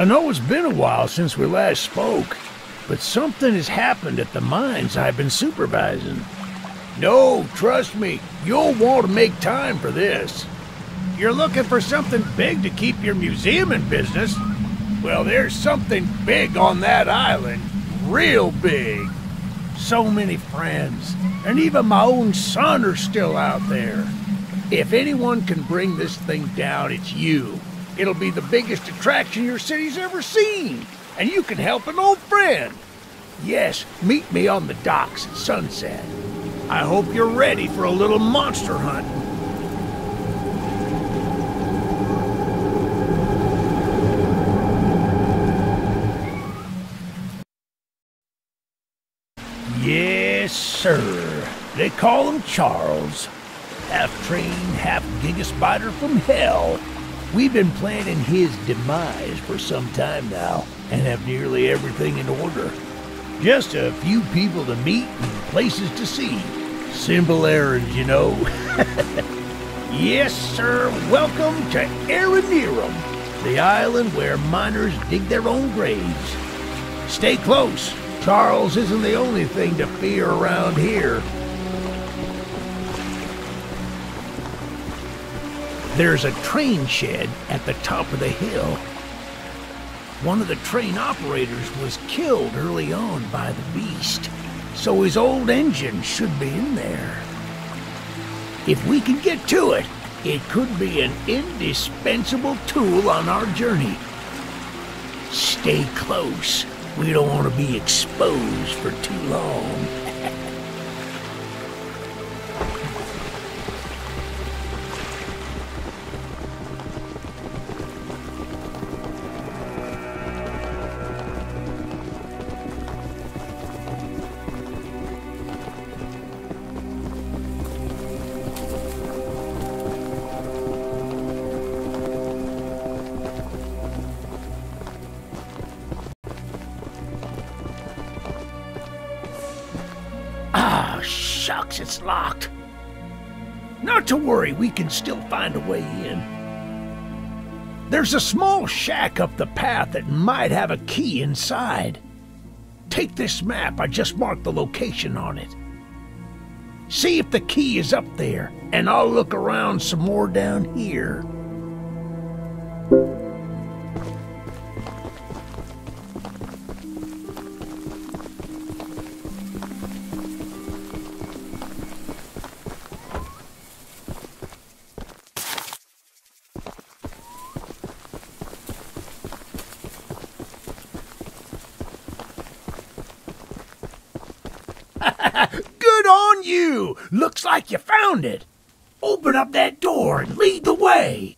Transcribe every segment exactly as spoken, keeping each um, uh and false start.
I know it's been a while since we last spoke, but something has happened at the mines I've been supervising. No, trust me, you'll want to make time for this. You're looking for something big to keep your museum in business? Well, there's something big on that island. Real big. So many friends, and even my own son are still out there. If anyone can bring this thing down, it's you. It'll be the biggest attraction your city's ever seen, and you can help an old friend. Yes, meet me on the docks at sunset. I hope you're ready for a little monster hunt. Yes, sir. They call him Charles. Half-trained, half-gigaspider from hell. We've been planning his demise for some time now, and have nearly everything in order. Just a few people to meet and places to see. Simple errands, you know. Yes, sir, welcome to Aranearum, the island where miners dig their own graves. Stay close. Charles isn't the only thing to fear around here. There's a train shed at the top of the hill. One of the train operators was killed early on by the beast, so his old engine should be in there. If we can get to it, it could be an indispensable tool on our journey. Stay close. We don't want to be exposed for too long. Shucks, it's locked. Not to worry, we can still find a way in. There's a small shack up the path that might have a key inside. Take this map, I just marked the location on it. See if the key is up there, and I'll look around some more down here. Good on you! Looks like you found it! Open up that door and lead the way!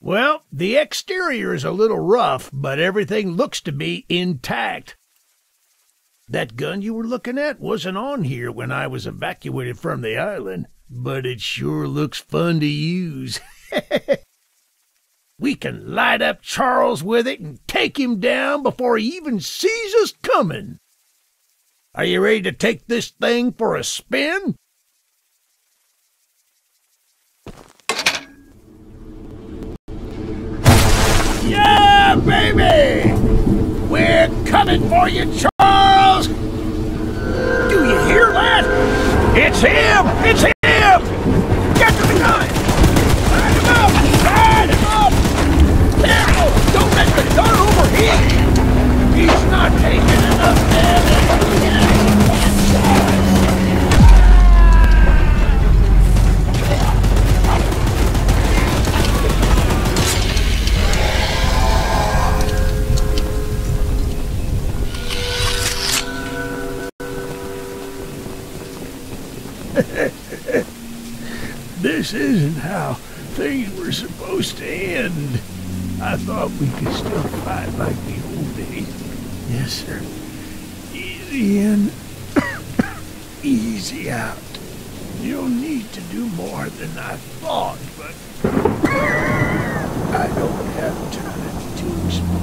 Well, the exterior is a little rough, but everything looks to be intact. That gun you were looking at wasn't on here when I was evacuated from the island, but it sure looks fun to use. We can light up Charles with it and take him down before he even sees us coming. Are you ready to take this thing for a spin? Yeah, baby! We're coming for you, Charles! Do you hear that? It's him! It's him! Get to the gun! Light him up! Light him up! Careful! Don't let the gun overheat! He's not taking enough This isn't how things were supposed to end. I thought we could still fight like the old days. Yes, sir. Easy in, easy out. You'll need to do more than I thought, but I don't have time to explain.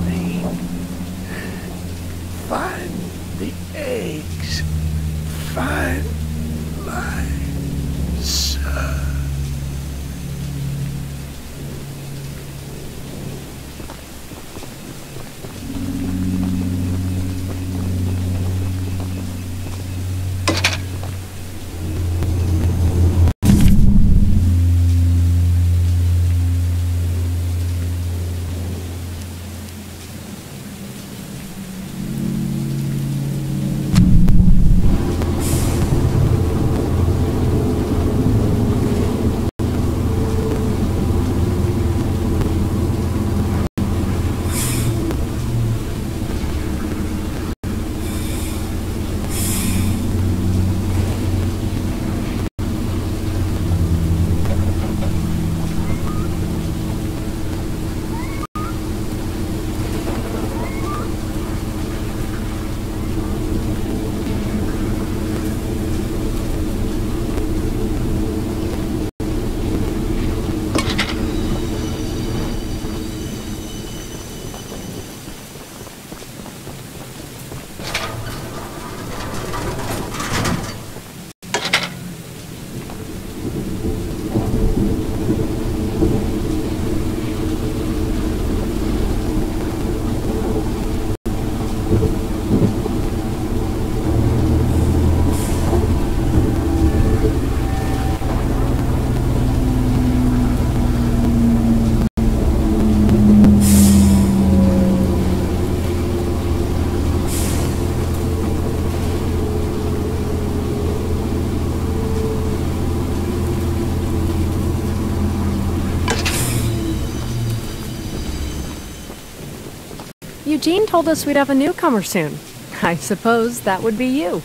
Eugene told us we'd have a newcomer soon. I suppose that would be you.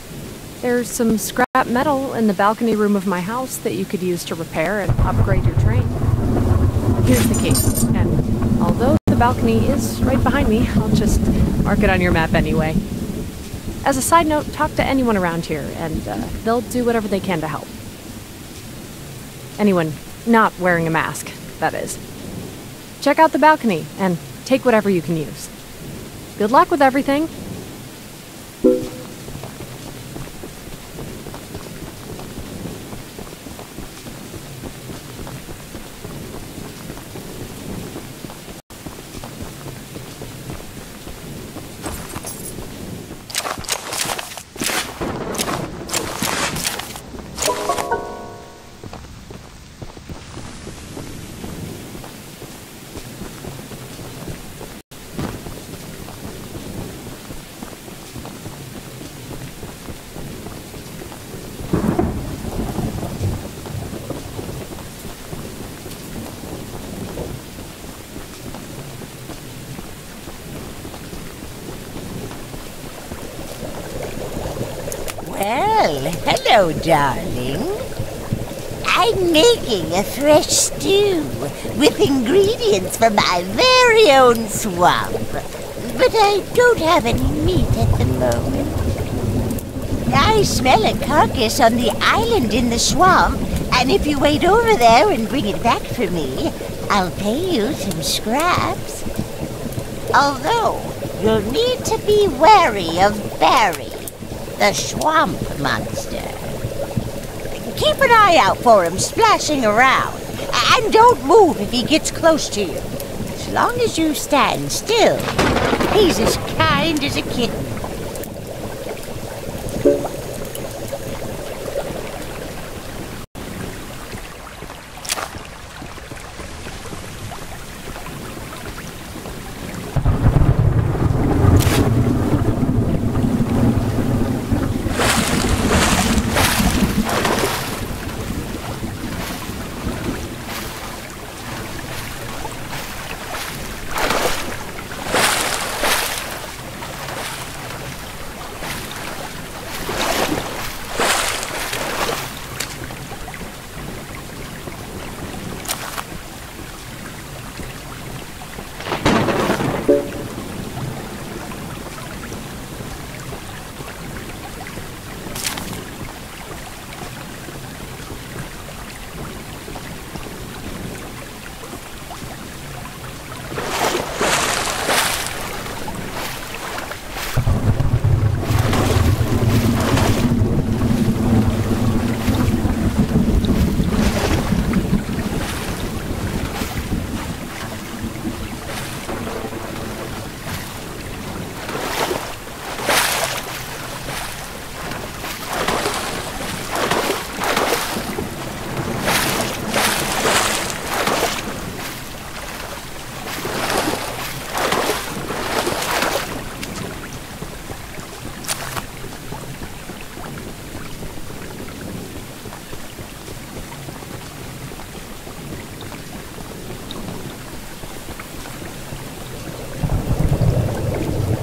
There's some scrap metal in the balcony room of my house that you could use to repair and upgrade your train. Here's the key, and although the balcony is right behind me, I'll just mark it on your map anyway. As a side note, talk to anyone around here, and uh, they'll do whatever they can to help. Anyone not wearing a mask, that is. Check out the balcony, and take whatever you can use. Good luck with everything! Well, hello, darling. I'm making a fresh stew with ingredients from my very own swamp. But I don't have any meat at the moment. I smell a carcass on the island in the swamp, and if you wait over there and bring it back for me, I'll pay you some scraps. Although, you'll need to be wary of berries. The swamp monster. Keep an eye out for him splashing around, and don't move if he gets close to you. As long as you stand still, he's as kind as a kitten.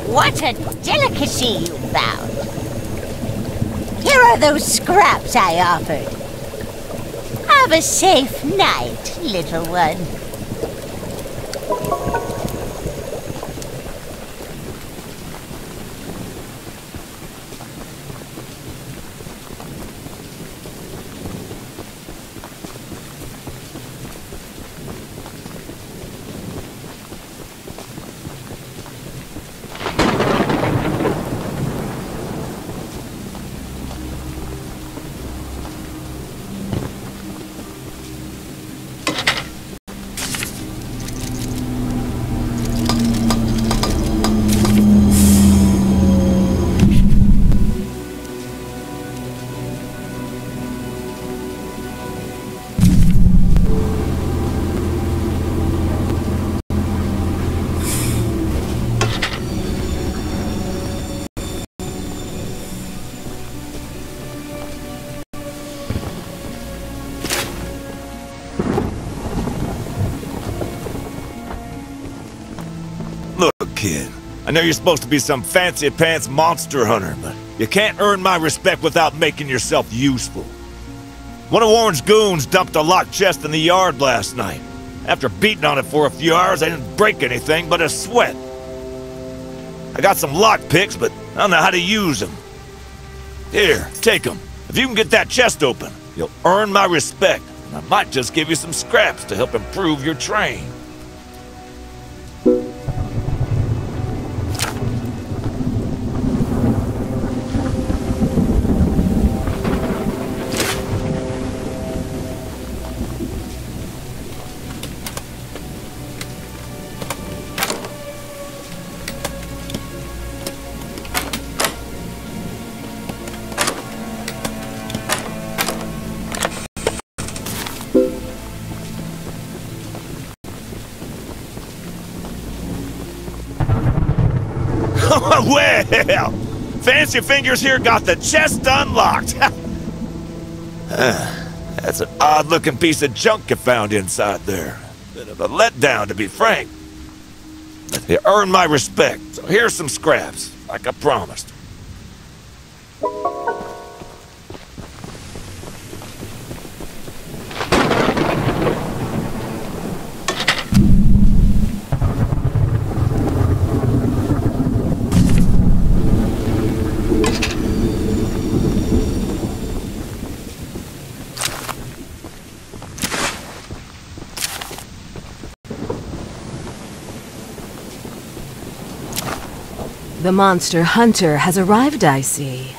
What a delicacy you found! Here are those scraps I offered. Have a safe night, little one. Kid, I know you're supposed to be some fancy-pants monster hunter, but you can't earn my respect without making yourself useful. One of Warren's goons dumped a locked chest in the yard last night. After beating on it for a few hours, I didn't break anything but a sweat. I got some lock picks, but I don't know how to use them. Here, take them. If you can get that chest open, you'll earn my respect. And I might just give you some scraps to help improve your train. Well, fancy fingers here got the chest unlocked. uh, that's an odd-looking piece of junk you found inside there. Bit of a letdown, to be frank. But you earned my respect, so here's some scraps, like I promised. The monster hunter has arrived, I see.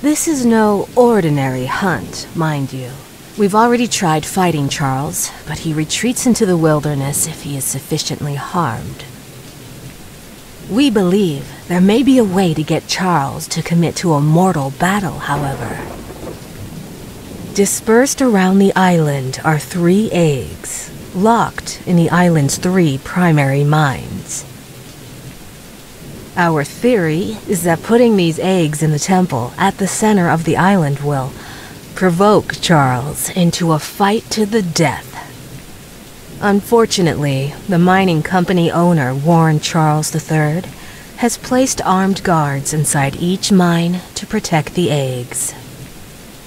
This is no ordinary hunt, mind you. We've already tried fighting Charles, but he retreats into the wilderness if he is sufficiently harmed. We believe there may be a way to get Charles to commit to a mortal battle, however. Dispersed around the island are three eggs, locked in the island's three primary mines. Our theory is that putting these eggs in the temple at the center of the island will provoke Charles into a fight to the death. Unfortunately, the mining company owner, Warren Charles the third, has placed armed guards inside each mine to protect the eggs.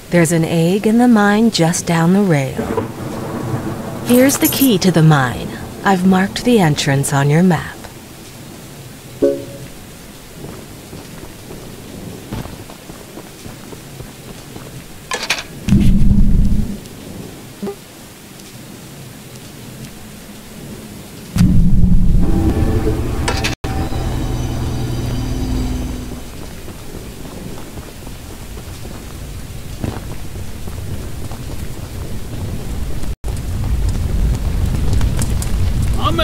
There's an egg in the mine just down the rail. Here's the key to the mine. I've marked the entrance on your map.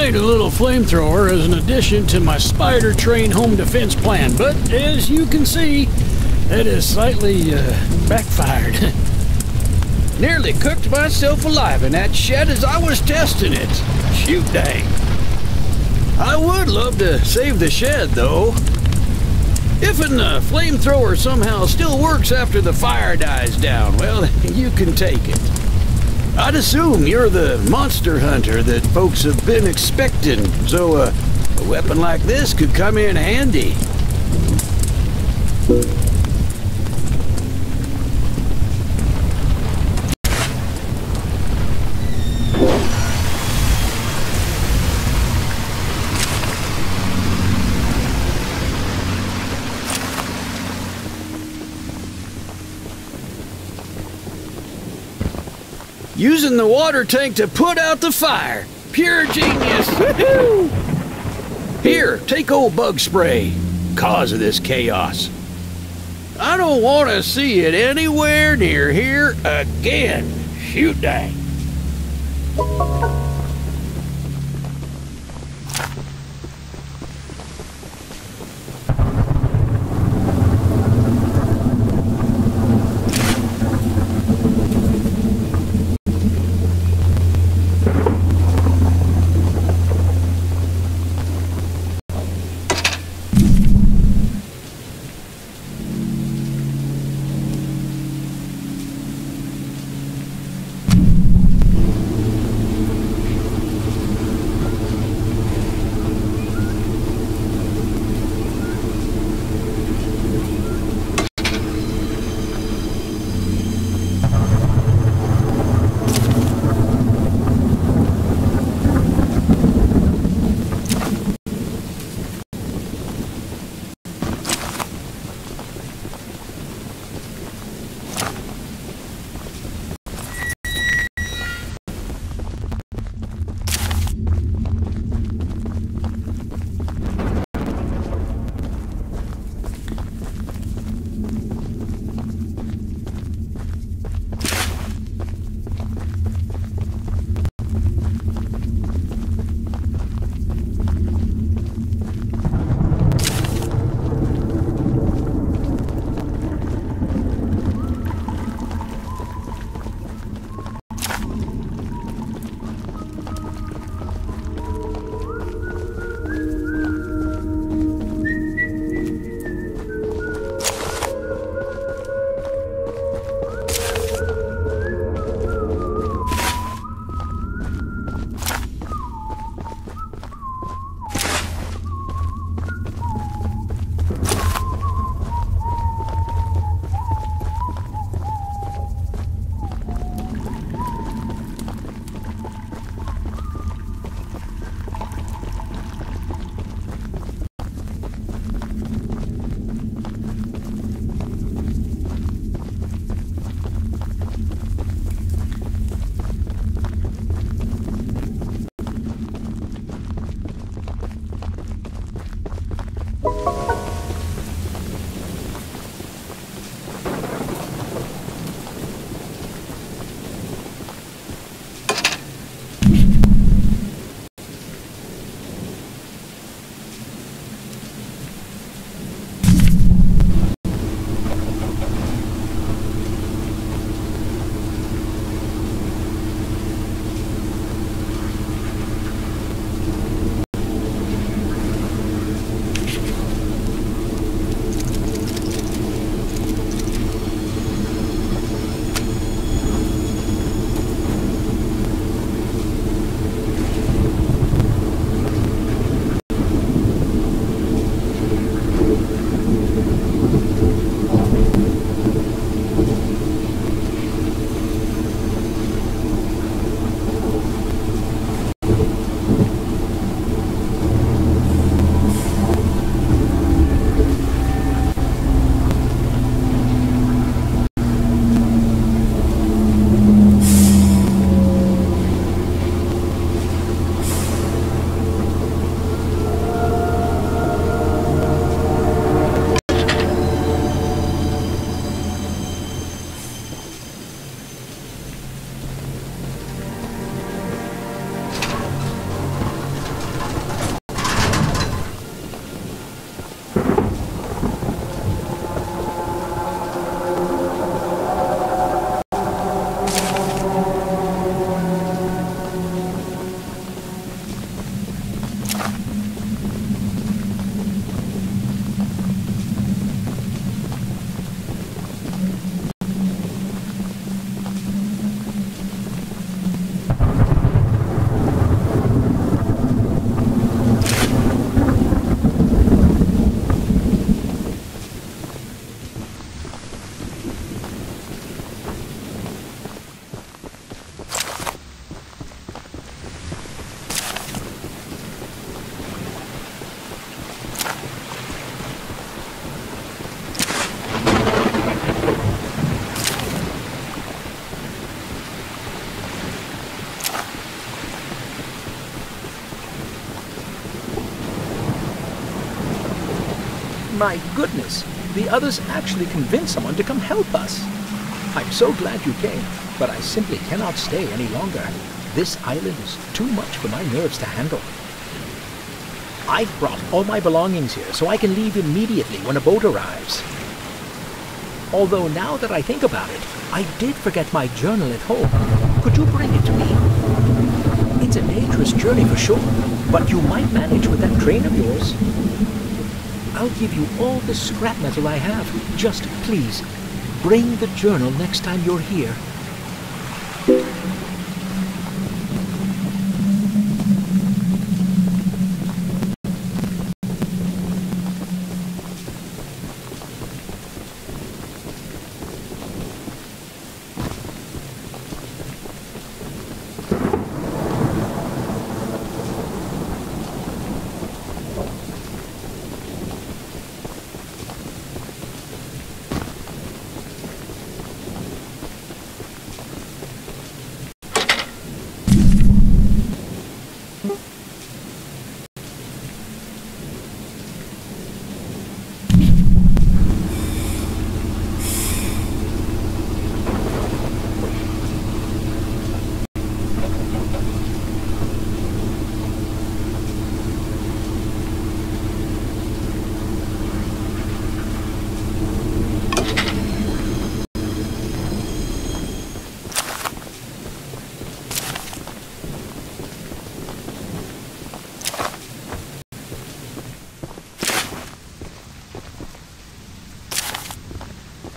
A little flamethrower as an addition to my spider train home defense plan, but as you can see, it has slightly uh, backfired. Nearly cooked myself alive in that shed as I was testing it. Shoot dang. I would love to save the shed though. If a uh, flamethrower somehow still works after the fire dies down, well, you can take it. I'd assume you're the monster hunter that folks have been expecting, so uh, a weapon like this could come in handy. Using the water tank to put out the fire. Pure genius. Woohoo! Here, take old bug spray. Cause of this chaos. I don't want to see it anywhere near here again. Shoot dang. My goodness, the others actually convinced someone to come help us. I'm so glad you came, but I simply cannot stay any longer. This island is too much for my nerves to handle. I've brought all my belongings here so I can leave immediately when a boat arrives. Although now that I think about it, I did forget my journal at home. Could you bring it to me? It's a dangerous journey for sure, but you might manage with that train of yours. I'll give you all the scrap metal I have. Just please, bring the journal next time you're here.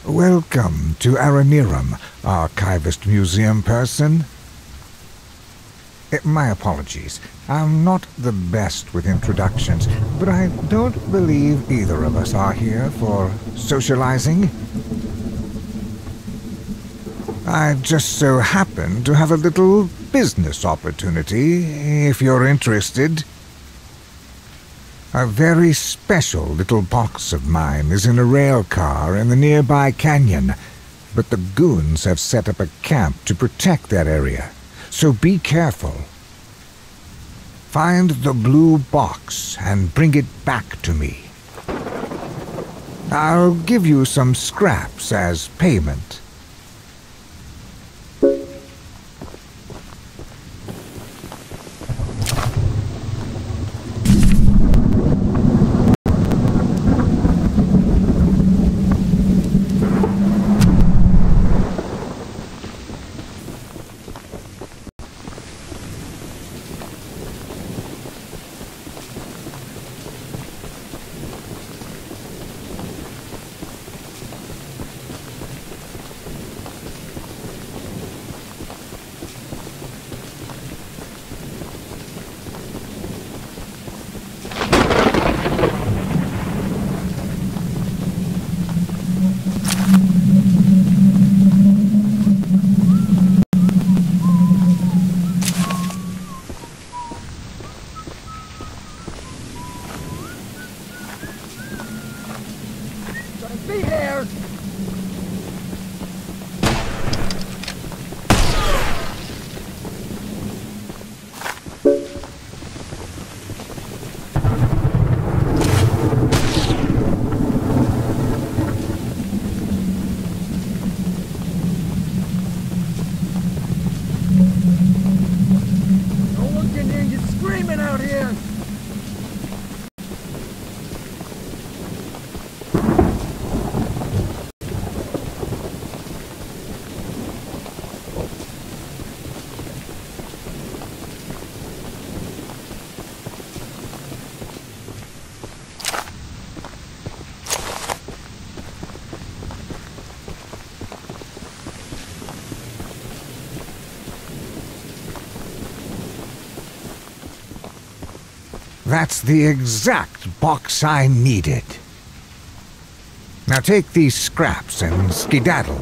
Welcome to Aranearum, archivist museum person. My apologies. I'm not the best with introductions, but I don't believe either of us are here for socializing. I just so happen to have a little business opportunity, if you're interested. A very special little box of mine is in a rail car in the nearby canyon, but the goons have set up a camp to protect that area, so be careful. Find the blue box and bring it back to me. I'll give you some scraps as payment. That's the exact box I needed. Now take these scraps and skedaddle.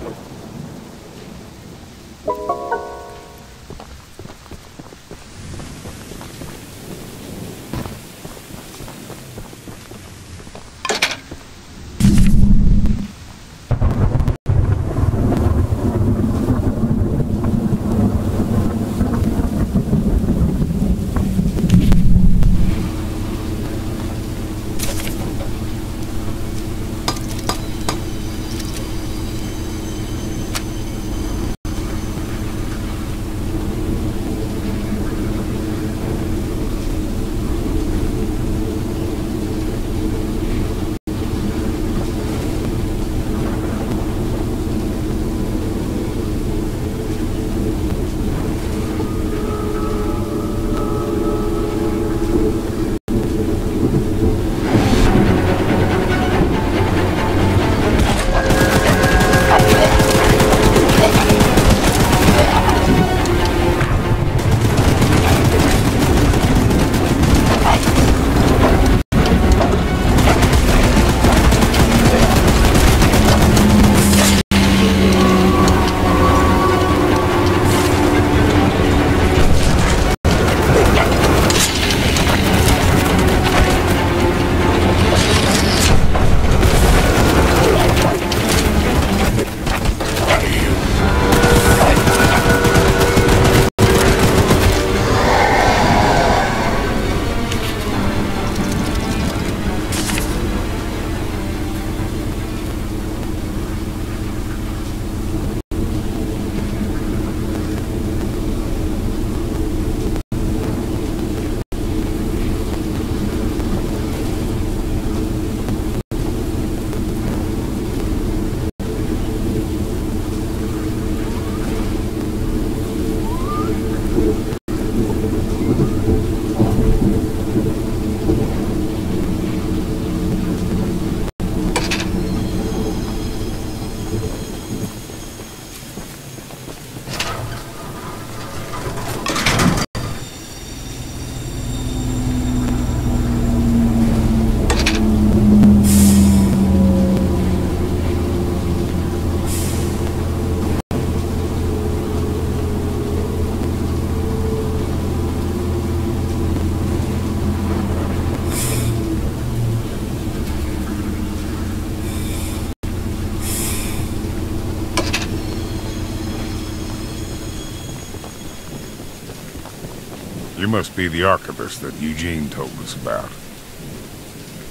You must be the archivist that Eugene told us about.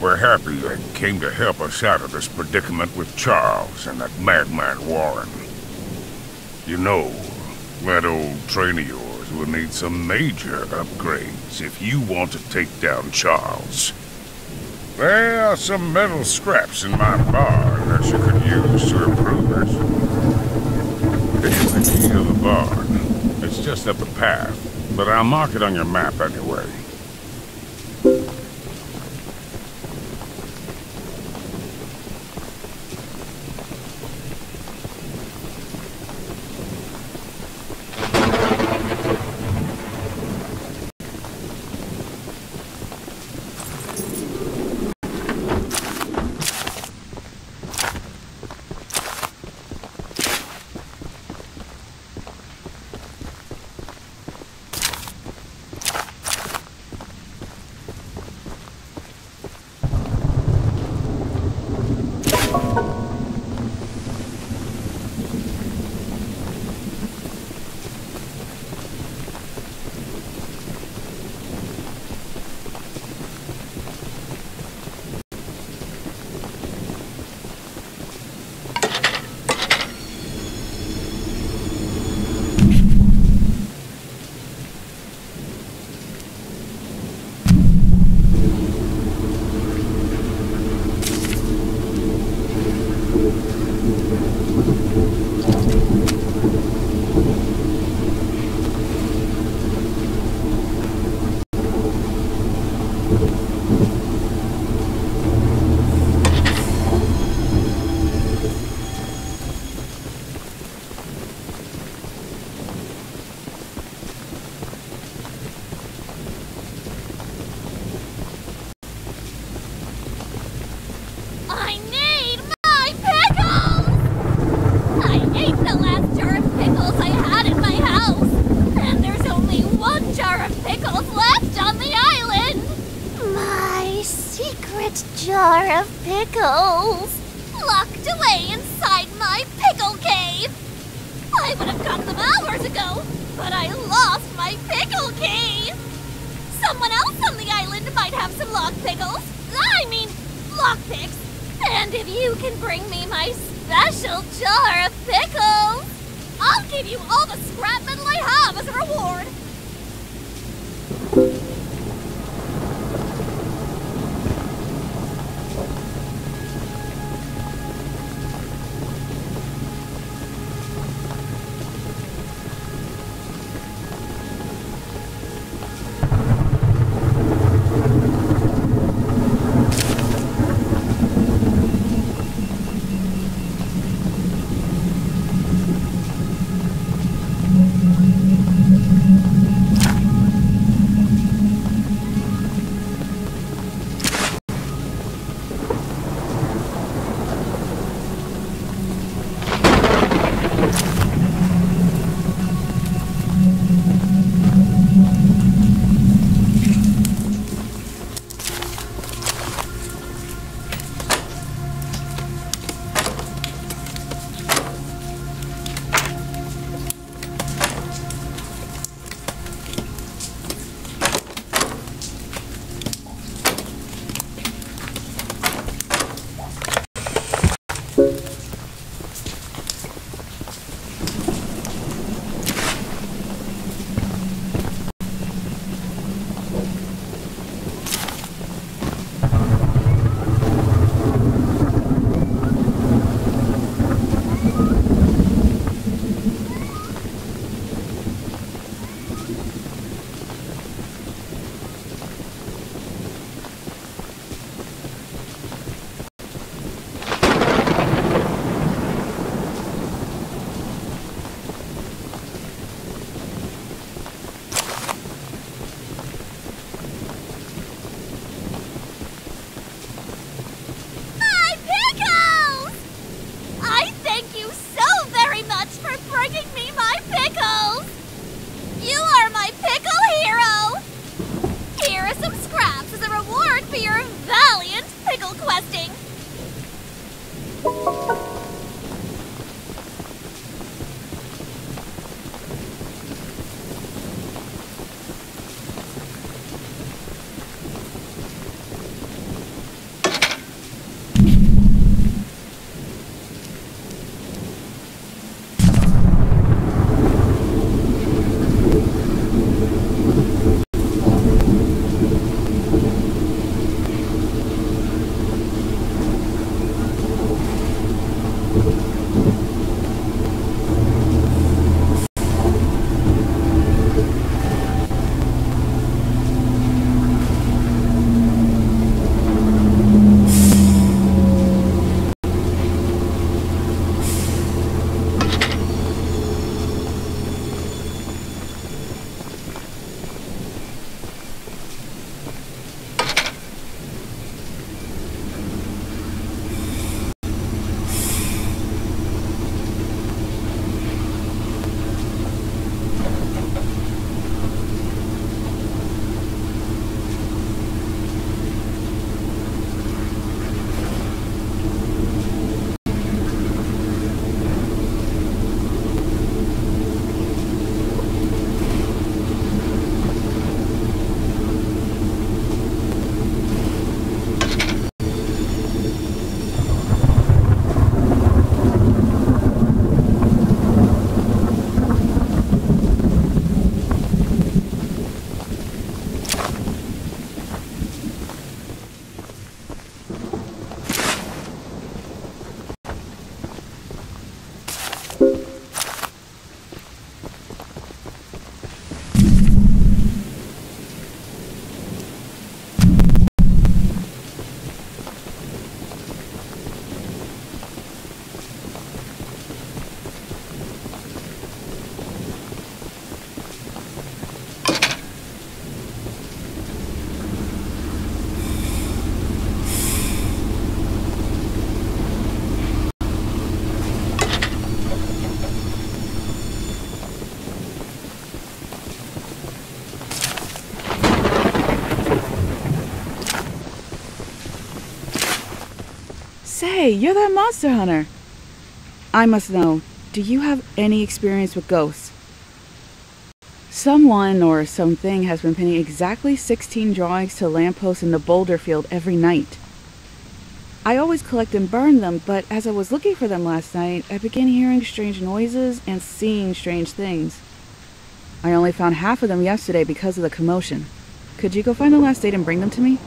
We're happy you came to help us out of this predicament with Charles and that madman Warren. You know, that old train of yours will need some major upgrades if you want to take down Charles. There are some metal scraps in my barn that you could use to improve it. It's the key to the barn. It's just up the path. But I'll mark it on your map anyway. Say, you're that monster hunter. I must know, do you have any experience with ghosts? Someone or something has been pinning exactly sixteen drawings to lampposts in the boulder field every night. I always collect and burn them, but as I was looking for them last night, I began hearing strange noises and seeing strange things. I only found half of them yesterday because of the commotion. Could you go find the last date and bring them to me?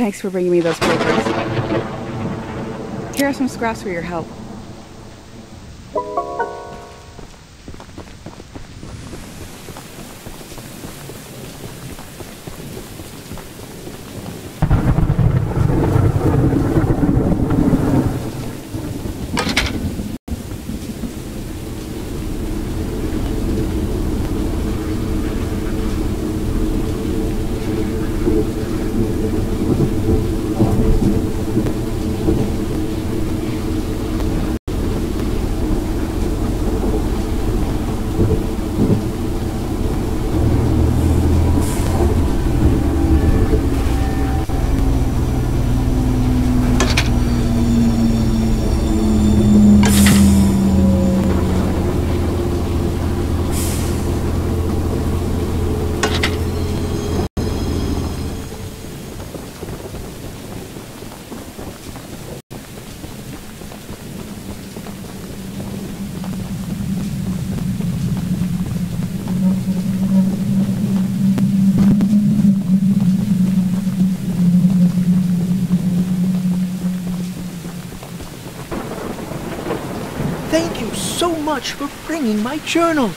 Thanks for bringing me those papers. Here are some scraps for your help. Thank you so much for bringing my journal.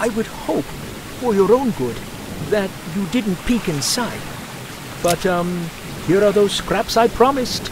I would hope, for your own good, that you didn't peek inside. But, um, here are those scraps I promised.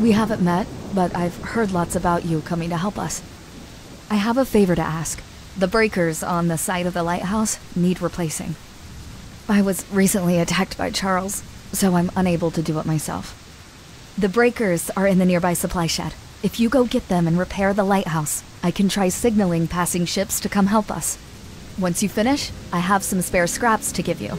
We haven't met, but I've heard lots about you coming to help us. I have a favor to ask. The breakers on the side of the lighthouse need replacing. I was recently attacked by Charles, so I'm unable to do it myself. The breakers are in the nearby supply shed. If you go get them and repair the lighthouse, I can try signaling passing ships to come help us. Once you finish, I have some spare scraps to give you.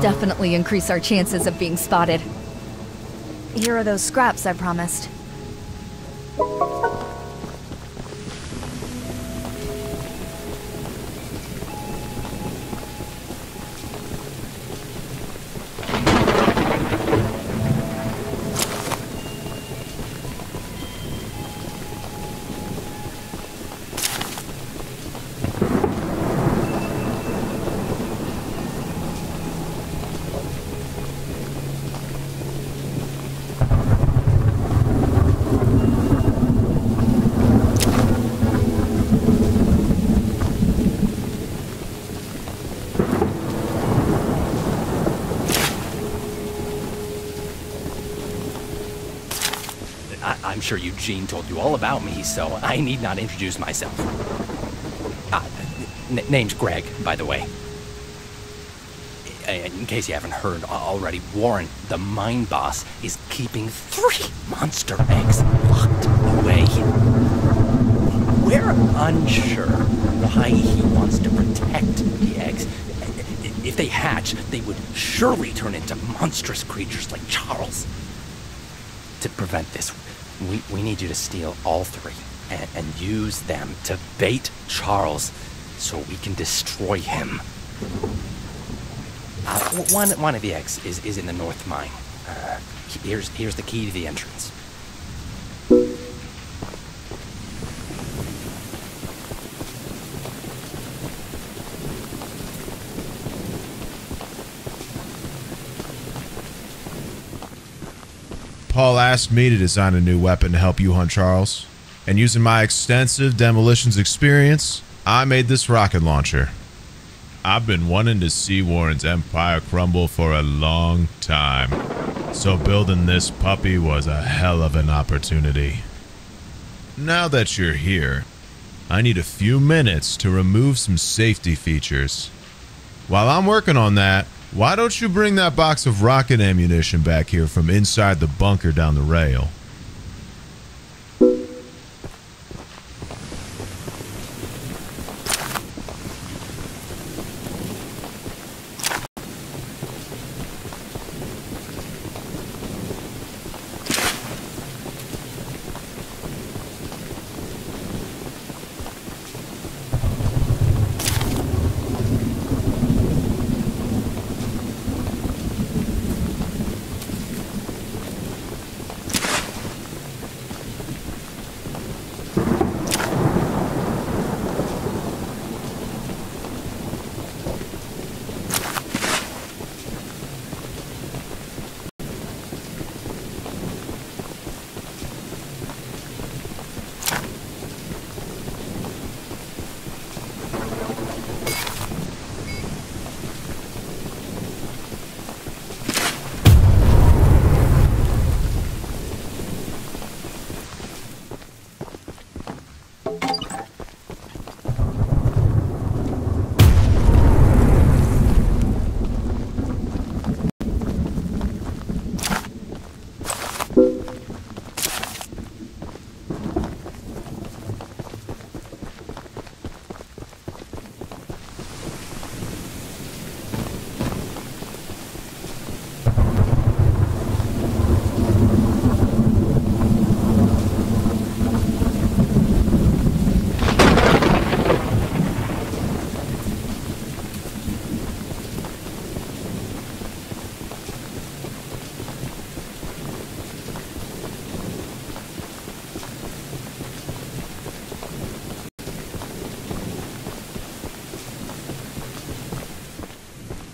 Definitely increase our chances of being spotted. Here are those scraps I promised. I'm sure Eugene told you all about me, so I need not introduce myself. Ah, n name's Greg, by the way. In case you haven't heard already, Warren, the mine boss, is keeping three monster eggs locked away. We're unsure why he wants to protect the eggs. If they hatch, they would surely turn into monstrous creatures like Charles. to prevent this. We, we need you to steal all three and, and use them to bait Charles so we can destroy him. Uh, one, one of the eggs is, is in the north mine. Uh, here's, here's the key to the entrance. Paul asked me to design a new weapon to help you hunt Charles, and using my extensive demolitions experience, I made this rocket launcher. I've been wanting to see Warren's empire crumble for a long time, so building this puppy was a hell of an opportunity. Now that you're here, I need a few minutes to remove some safety features. While I'm working on that, why don't you bring that box of rocket ammunition back here from inside the bunker down the rail?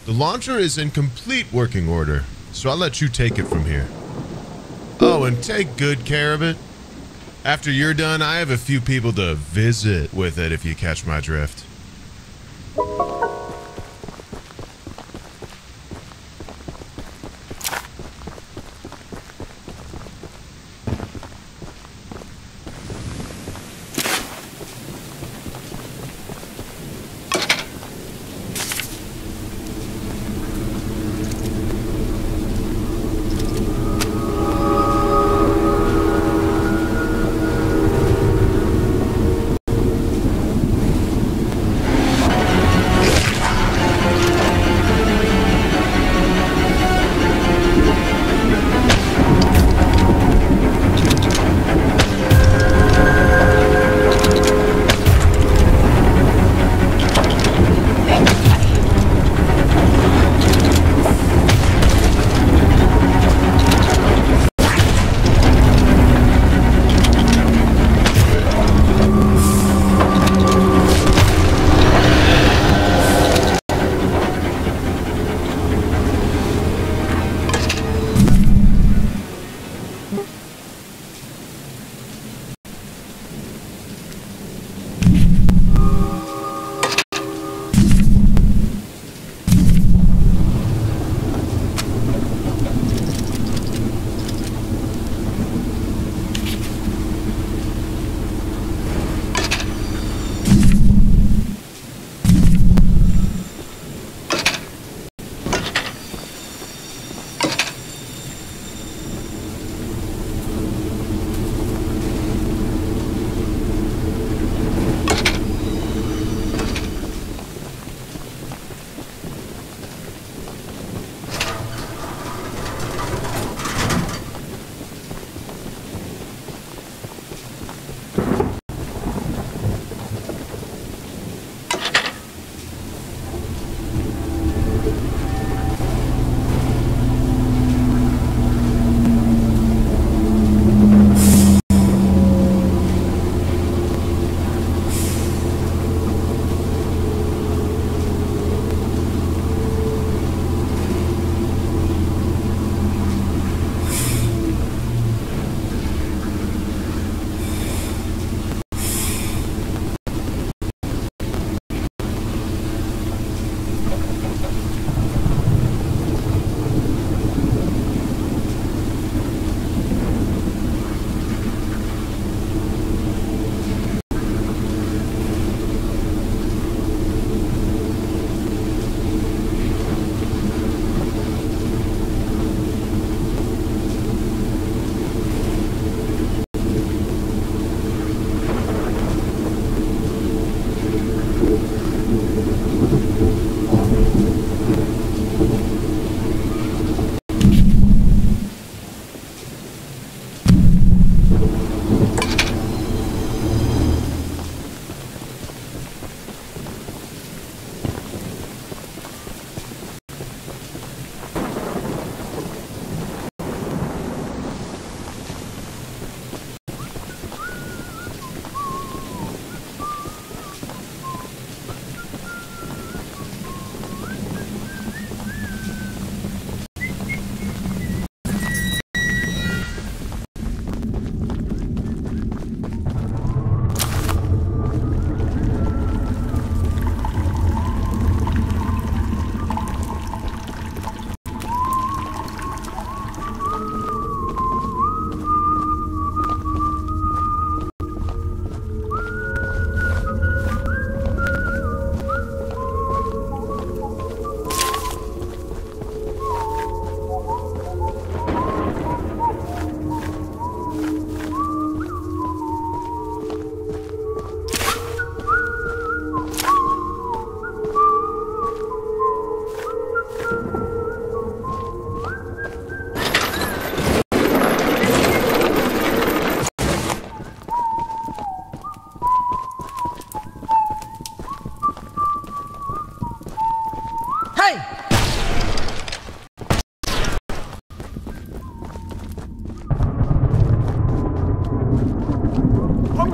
The launcher is in complete working order, so I'll let you take it from here. Oh, and take good care of it. After you're done, I have a few people to visit with it, if you catch my drift.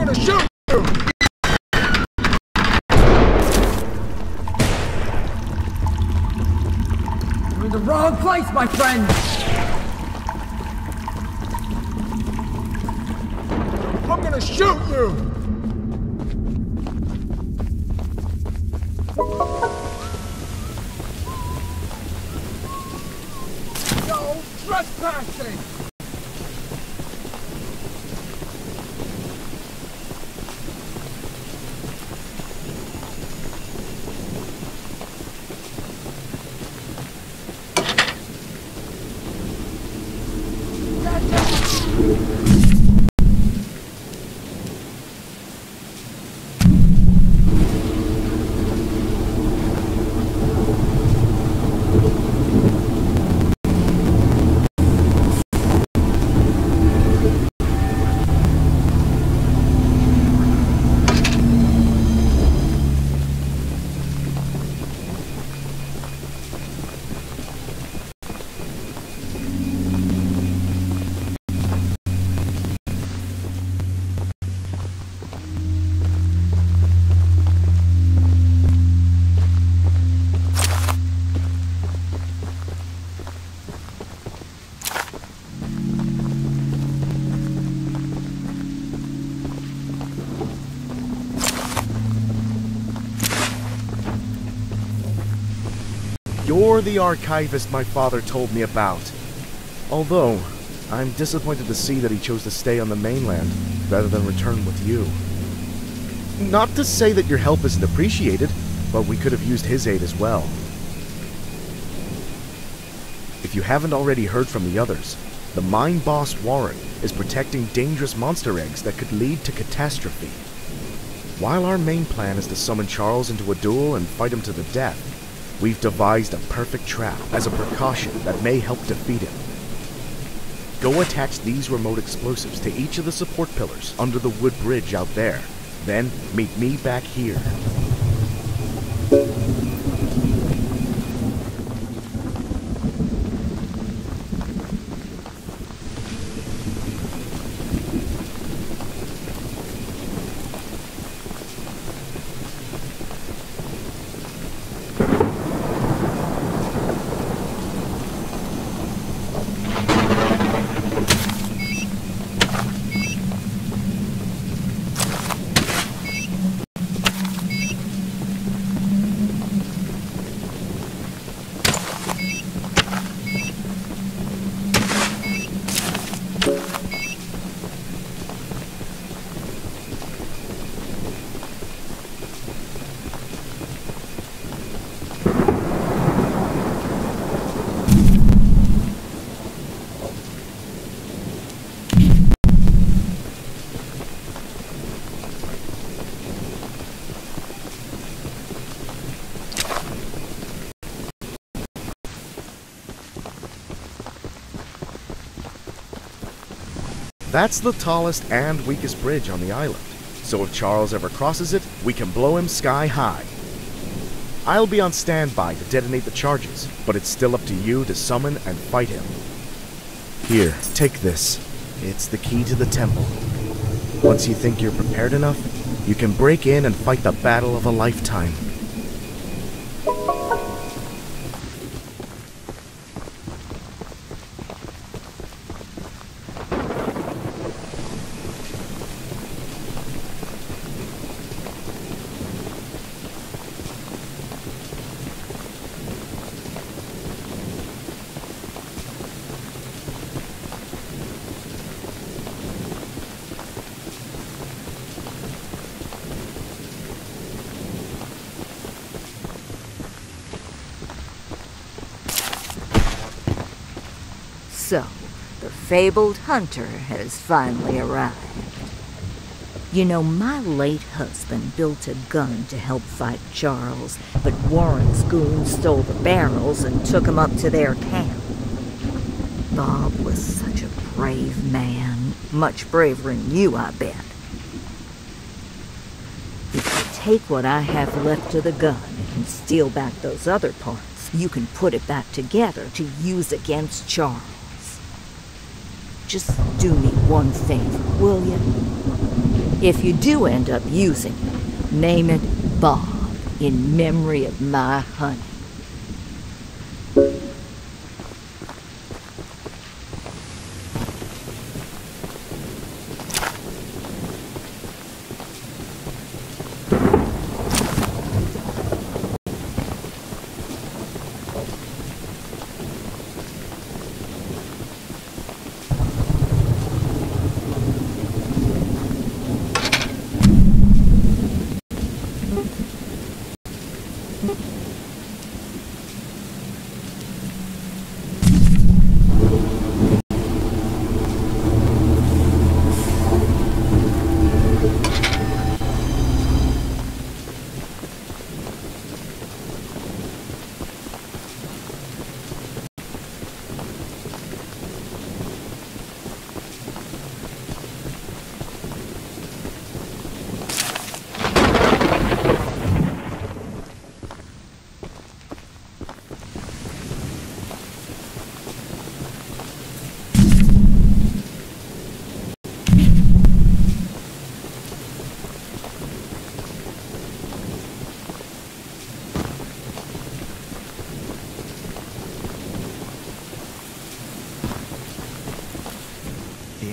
gonna shoot you! You're in the wrong place, my friend! I'm gonna shoot you! No trespassing! You're the archivist my father told me about. Although, I'm disappointed to see that he chose to stay on the mainland rather than return with you. Not to say that your help isn't appreciated, but we could have used his aid as well. If you haven't already heard from the others, the mine boss Warren is protecting dangerous monster eggs that could lead to catastrophe. While our main plan is to summon Charles into a duel and fight him to the death, we've devised a perfect trap as a precaution that may help defeat him. Go attach these remote explosives to each of the support pillars under the wood bridge out there. Then meet me back here. That's the tallest and weakest bridge on the island, so if Charles ever crosses it, we can blow him sky high. I'll be on standby to detonate the charges, but it's still up to you to summon and fight him. Here, take this. It's the key to the temple. Once you think you're prepared enough, you can break in and fight the battle of a lifetime. So, the fabled hunter has finally arrived. You know, my late husband built a gun to help fight Charles, but Warren's goons stole the barrels and took him up to their camp. Bob was such a brave man, much braver than you, I bet. If you take what I have left of the gun and steal back those other parts, you can put it back together to use against Charles. Just do me one favor, will you? If you do end up using it, name it Bob, in memory of my honey.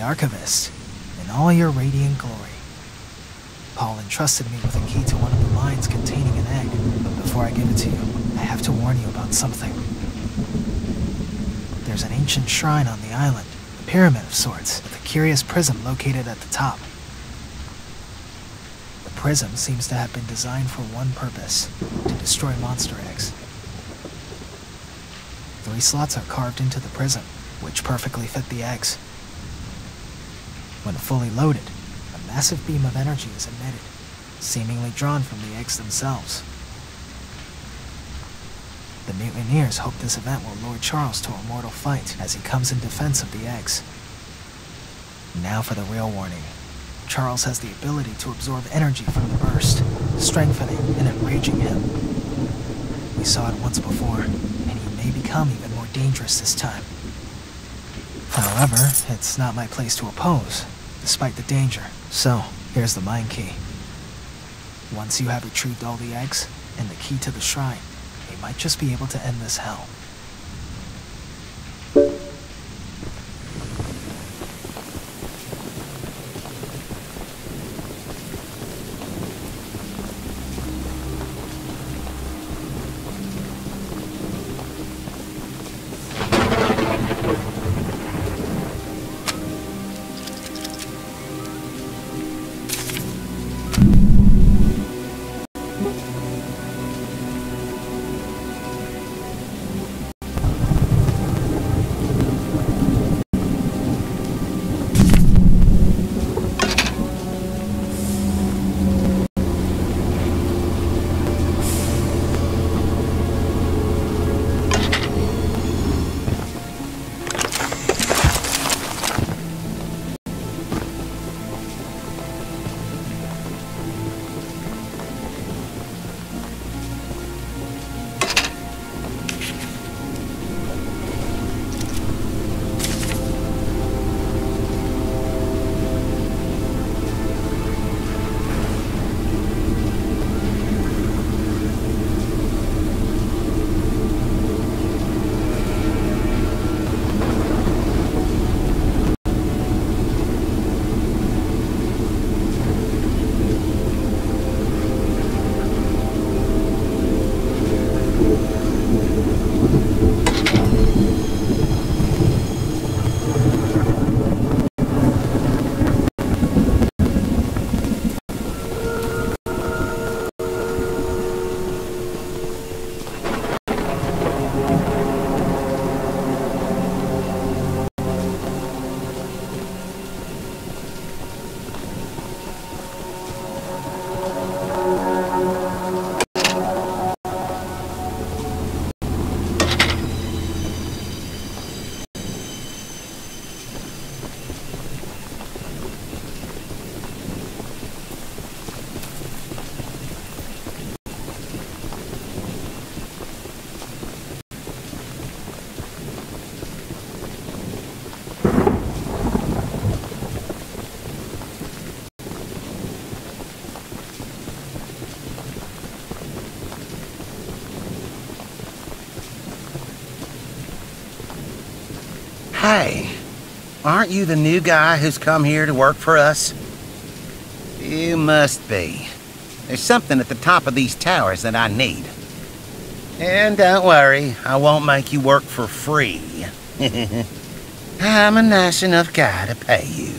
Archivist, in all your radiant glory. Paul entrusted me with a key to one of the mines containing an egg, but before I give it to you, I have to warn you about something. There's an ancient shrine on the island, a pyramid of sorts, with a curious prism located at the top. The prism seems to have been designed for one purpose, to destroy monster eggs. Three slots are carved into the prism, which perfectly fit the eggs. When fully loaded, a massive beam of energy is emitted, seemingly drawn from the eggs themselves. The mutineers hope this event will lure Charles to a mortal fight as he comes in defense of the eggs. Now for the real warning. Charles has the ability to absorb energy from the burst, strengthening and enraging him. We saw it once before, and he may become even more dangerous this time. However, it's not my place to oppose, despite the danger. So, here's the mine key. Once you have retrieved all the eggs, and the key to the shrine, they might just be able to end this hell. Hey, aren't you the new guy who's come here to work for us? You must be. There's something at the top of these towers that I need. And don't worry, I won't make you work for free. I'm a nice enough guy to pay you.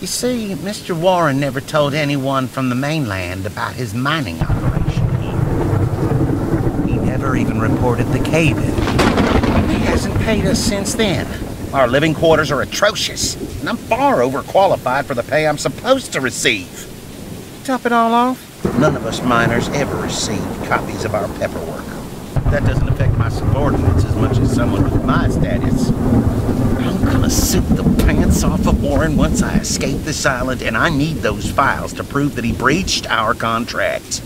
You see, Mister Warren never told anyone from the mainland about his mining operation here. He never even reported the cave-in. He hasn't paid us since then. Our living quarters are atrocious, and I'm far overqualified for the pay I'm supposed to receive. Top it all off, none of us miners ever received copies of our paperwork. That doesn't affect my subordinates as much as someone with my status. I'm gonna suit the pants off of Warren once I escape this island, and I need those files to prove that he breached our contract.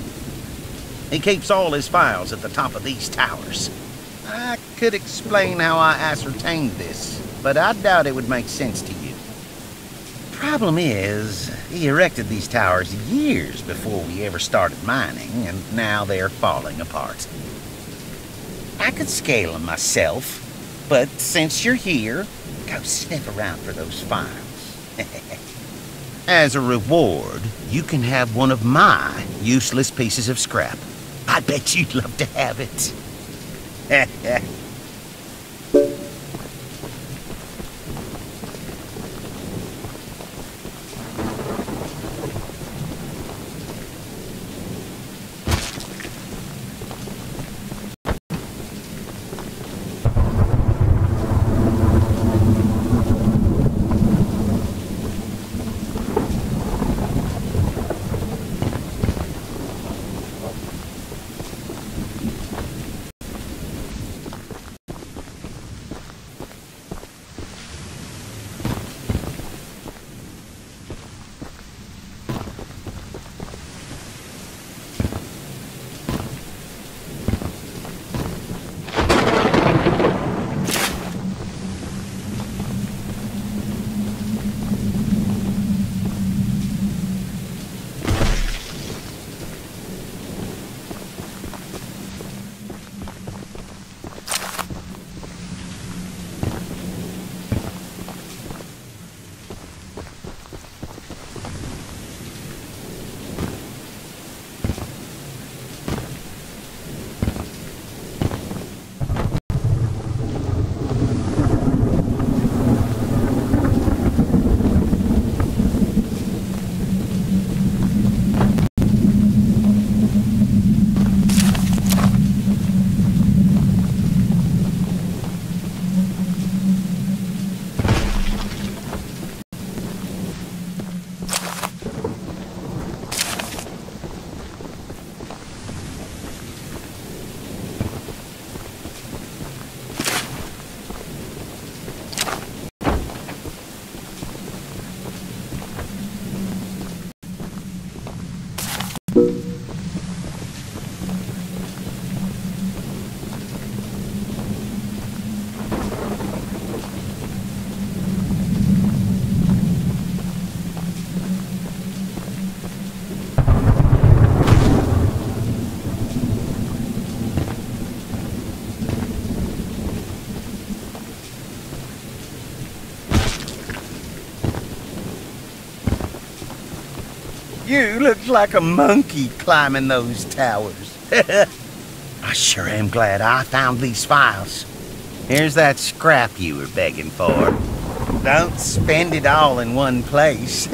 He keeps all his files at the top of these towers. I could explain how I ascertained this, but I doubt it would make sense to you. Problem is, he erected these towers years before we ever started mining, and now they're falling apart. I could scale them myself, but since you're here, go sniff around for those files. As a reward, you can have one of my useless pieces of scrap. I bet you'd love to have it. Heh. You look like a monkey climbing those towers. I sure am glad I found these files. Here's that scrap you were begging for. Don't spend it all in one place.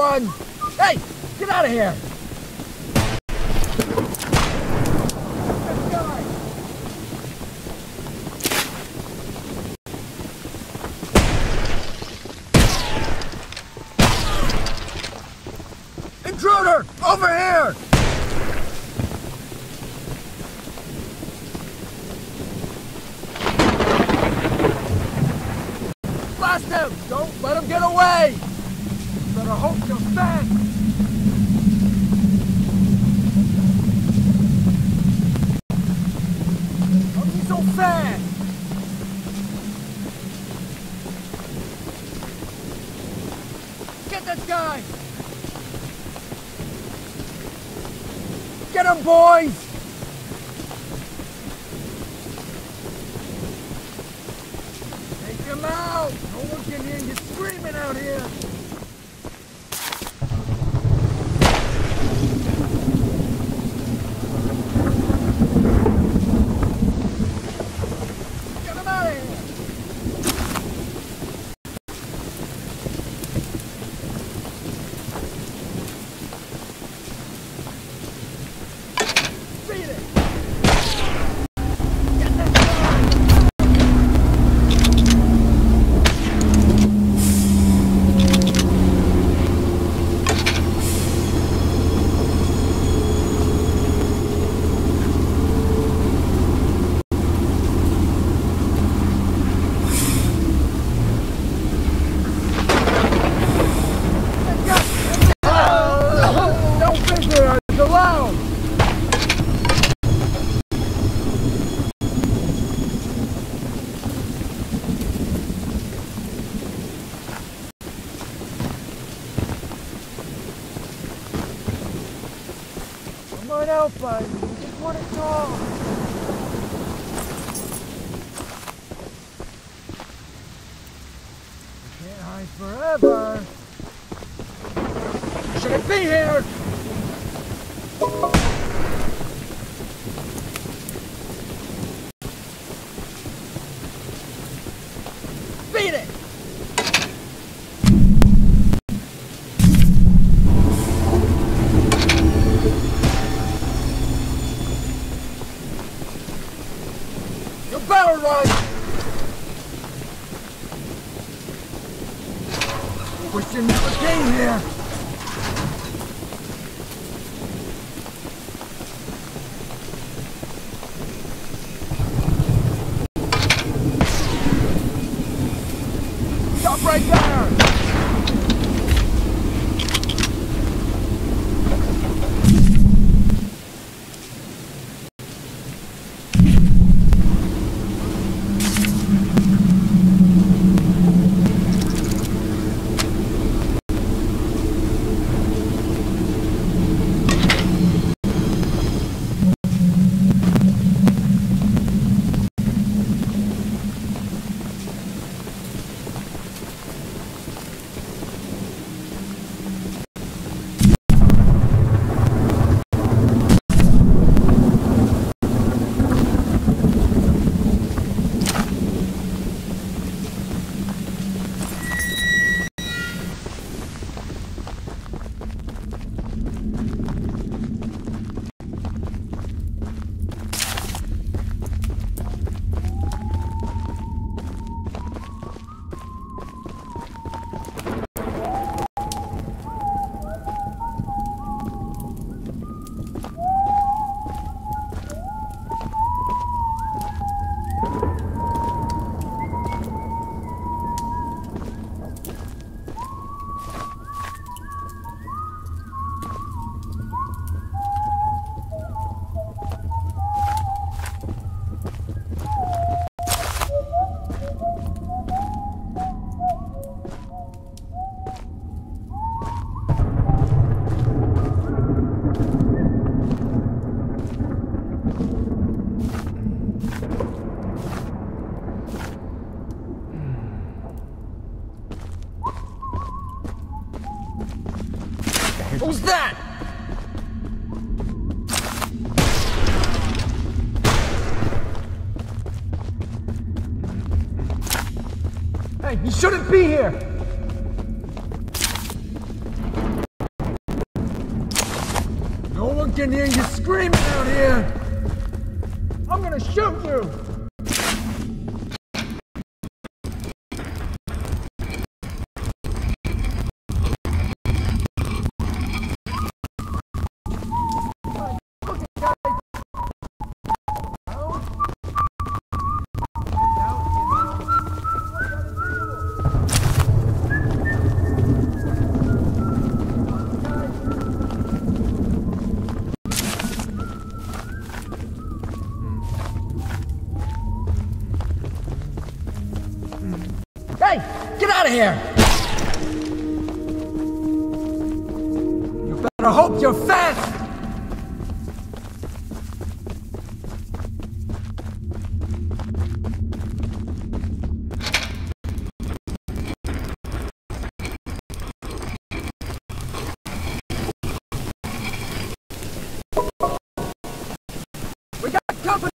everyone! Hey! Get out of here! Intruder! Over here! Blast him! Don't let him get away! Better hope you'll stand! Get this guy! Get him, boys! Take him out! No one can hear you screaming out here! Come on out, bud. Just want to call. We can't hide forever. Shouldn't be here. Beat it. Wish you never came here! Stop right there! Who's that? Hey, you shouldn't be here! can hear you screaming out here! I'm gonna shoot you! Here. You better hope you're fast! We got company!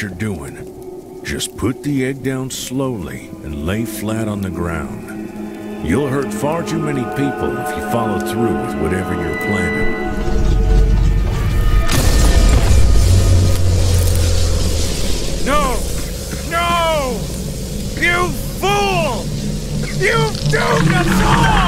You're doing. Just put the egg down slowly and lay flat on the ground. You'll hurt far too many people if you follow through with whatever you're planning. No! No! You fool! You doomed us all!